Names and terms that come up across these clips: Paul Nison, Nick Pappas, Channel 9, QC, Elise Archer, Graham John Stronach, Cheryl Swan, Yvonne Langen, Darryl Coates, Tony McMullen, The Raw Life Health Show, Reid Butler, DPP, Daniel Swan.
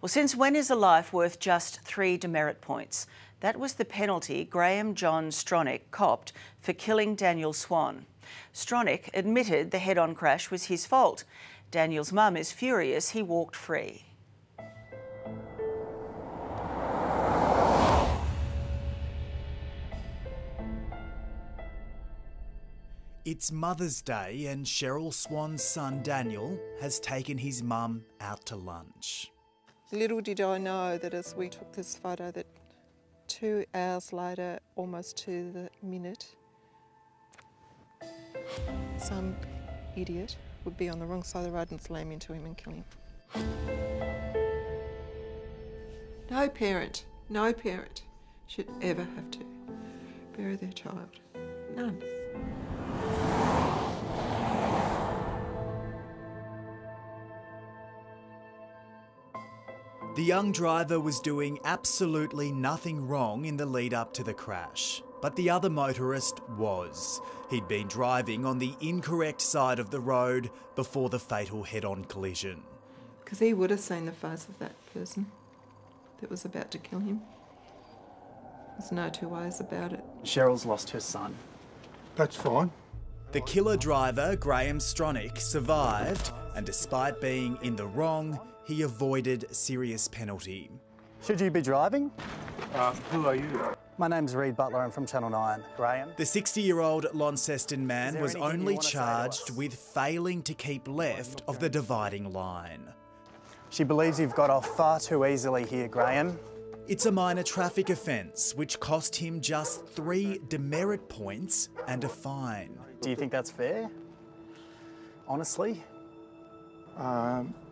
Well, since when is a life worth just 3 demerit points? That was the penalty Graham John Stronach copped for killing Daniel Swan. Stronach admitted the head-on crash was his fault. Daniel's mum is furious he walked free. It's Mother's Day and Cheryl Swan's son Daniel has taken his mum out to lunch. Little did I know that as we took this photo that 2 hours later, almost to the minute, some idiot would be on the wrong side of the road and slam into him and kill him. No parent should ever have to bury their child. None. The young driver was doing absolutely nothing wrong in the lead up to the crash, but the other motorist was. He'd been driving on the incorrect side of the road before the fatal head-on collision. Because he would have seen the face of that person that was about to kill him. There's no two ways about it. Cheryl's lost her son. That's fine. The killer driver, Graham Stronach, survived, and despite being in the wrong, he avoided serious penalty. Should you be driving? Who are you? My name's Reid Butler, I'm from Channel 9. Graham? The 60-year-old Launceston man was only charged with failing to keep left of the dividing line. She believes you've got off far too easily here, Graham. It's a minor traffic offence, which cost him just 3 demerit points and a fine. Do you think that's fair? Honestly?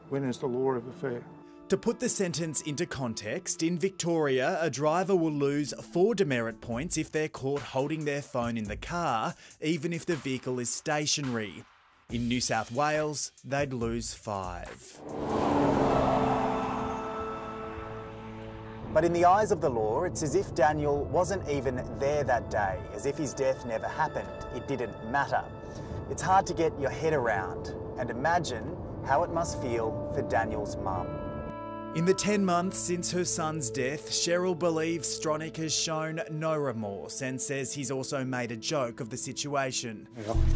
When is the law ever fair? To put the sentence into context, in Victoria, a driver will lose 4 demerit points if they're caught holding their phone in the car, even if the vehicle is stationary. In New South Wales, they'd lose 5. But in the eyes of the law, it's as if Daniel wasn't even there that day, as if his death never happened. It didn't matter. It's hard to get your head around and imagine how it must feel for Daniel's mum. In the 10 months since her son's death, Cheryl believes Stronach has shown no remorse and says he's also made a joke of the situation.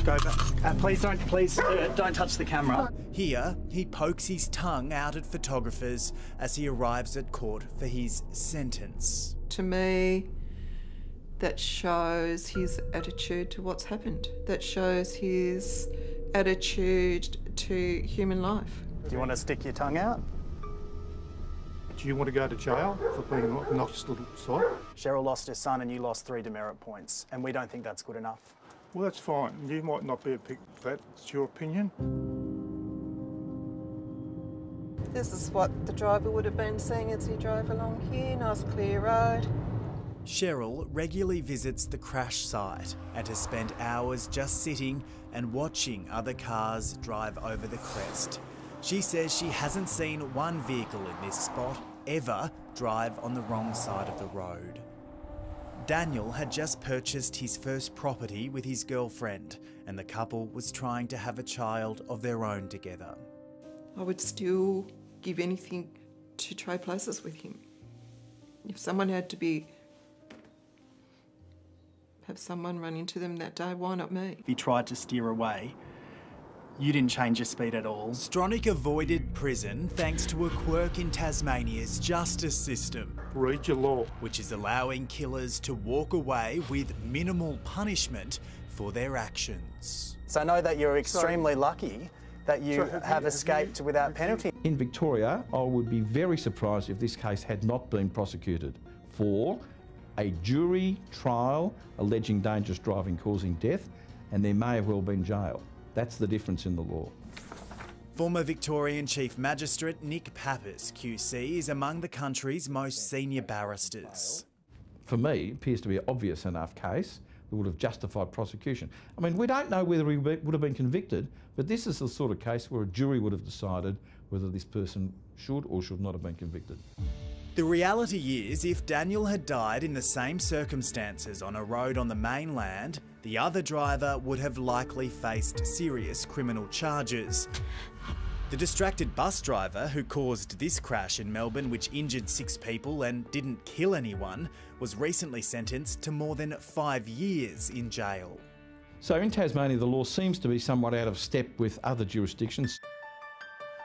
Go back. Please don't touch the camera. Here, he pokes his tongue out at photographers as he arrives at court for his sentence. To me, that shows his attitude to what's happened. That shows his attitude to human life. Do you want to stick your tongue out? Do you want to go to jail for being an obnoxious little sod? Cheryl lost her son and you lost 3 demerit points, and we don't think that's good enough. Well, that's fine. You might not be a pig for that. It's your opinion. This is what the driver would have been seeing as he drove along here. Nice clear road. Cheryl regularly visits the crash site and has spent hours just sitting and watching other cars drive over the crest. She says she hasn't seen one vehicle in this spot ever drive on the wrong side of the road. Daniel had just purchased his first property with his girlfriend, and the couple was trying to have a child of their own together. I would still give anything to trade places with him. If someone had to be have someone run into them that day, why not me? He tried to steer away. You didn't change your speed at all. Stronach avoided prison thanks to a quirk in Tasmania's justice system. Read your law. Which is allowing killers to walk away with minimal punishment for their actions. So I know that you're extremely lucky that you have escaped without penalty. In Victoria, I would be very surprised if this case had not been prosecuted for a jury trial alleging dangerous driving causing death, and there may have well been jail. That's the difference in the law. Former Victorian Chief Magistrate Nick Pappas QC is among the country's most senior barristers. For me, it appears to be an obvious enough case that would have justified prosecution. I mean, we don't know whether he would have been convicted, but this is the sort of case where a jury would have decided whether this person should or should not have been convicted. The reality is, if Daniel had died in the same circumstances on a road on the mainland, the other driver would have likely faced serious criminal charges. The distracted bus driver who caused this crash in Melbourne, which injured 6 people and didn't kill anyone, was recently sentenced to more than 5 years in jail. So in Tasmania, the law seems to be somewhat out of step with other jurisdictions.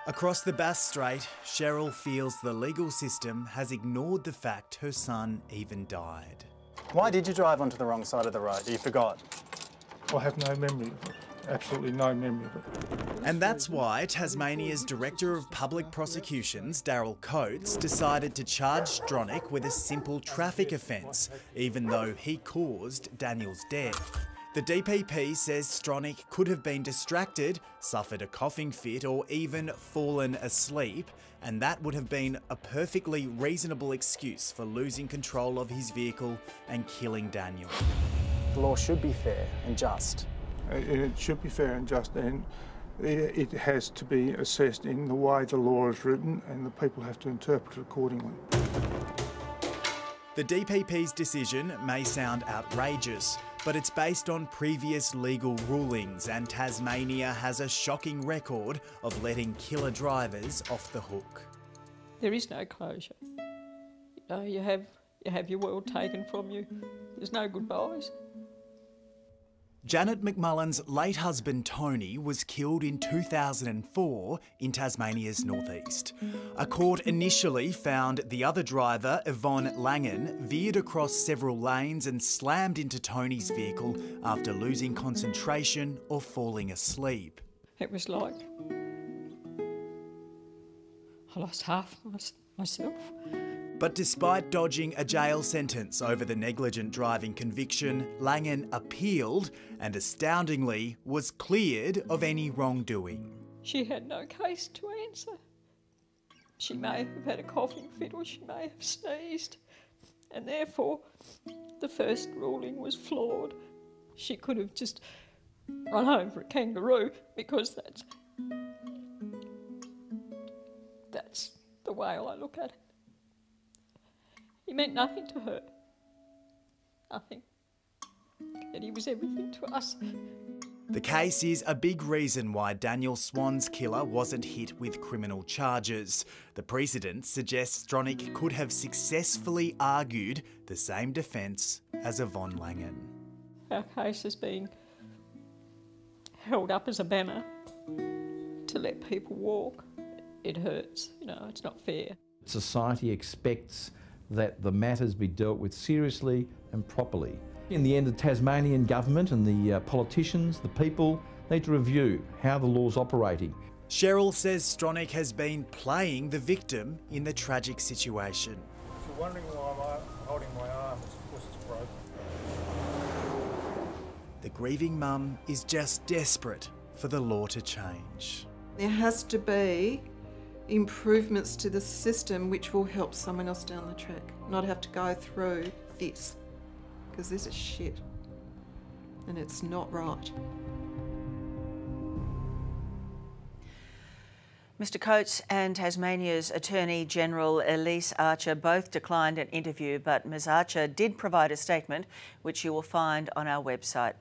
Across the Bass Strait, Cheryl feels the legal system has ignored the fact her son even died. Why did you drive onto the wrong side of the road? You forgot. I have no memory of it. Absolutely no memory of it. And that's why Tasmania's Director of Public Prosecutions, Darryl Coates, decided to charge Stronach with a simple traffic offence, even though he caused Daniel's death. The DPP says Stronach could have been distracted, suffered a coughing fit or even fallen asleep, and that would have been a perfectly reasonable excuse for losing control of his vehicle and killing Daniel. The law should be fair and just. It should be fair and just, and it has to be assessed in the way the law is written, and the people have to interpret it accordingly. The DPP's decision may sound outrageous, but it's based on previous legal rulings, and Tasmania has a shocking record of letting killer drivers off the hook. There is no closure. You know, you have your world taken from you. There's no goodbyes. Janet McMullen's late husband Tony was killed in 2004 in Tasmania's northeast. A court initially found the other driver, Yvonne Langen, veered across several lanes and slammed into Tony's vehicle after losing concentration or falling asleep. It was like I lost half myself. But despite dodging a jail sentence over the negligent driving conviction, Langen appealed and, astoundingly, was cleared of any wrongdoing. She had no case to answer. She may have had a coughing fit or she may have sneezed, and therefore the first ruling was flawed. She could have just run home for a kangaroo, because that's the way I look at it. He meant nothing to her. Nothing. And he was everything to us. The case is a big reason why Daniel Swan's killer wasn't hit with criminal charges. The precedent suggests Stronach could have successfully argued the same defence as Yvonne Langen. Our case is being held up as a banner to let people walk. It hurts, you know, it's not fair. Society expects that the matters be dealt with seriously and properly. In the end, the Tasmanian government and the politicians, the people, need to review how the law's operating. Cheryl says Stronach has been playing the victim in the tragic situation. If you're wondering why I'm holding my arm, it's because it's broken. The grieving mum is just desperate for the law to change. There has to be improvements to the system which will help someone else down the track, not have to go through this, because this is shit and it's not right. Mr Coates and Tasmania's Attorney General Elise Archer both declined an interview, but Ms Archer did provide a statement which you will find on our website.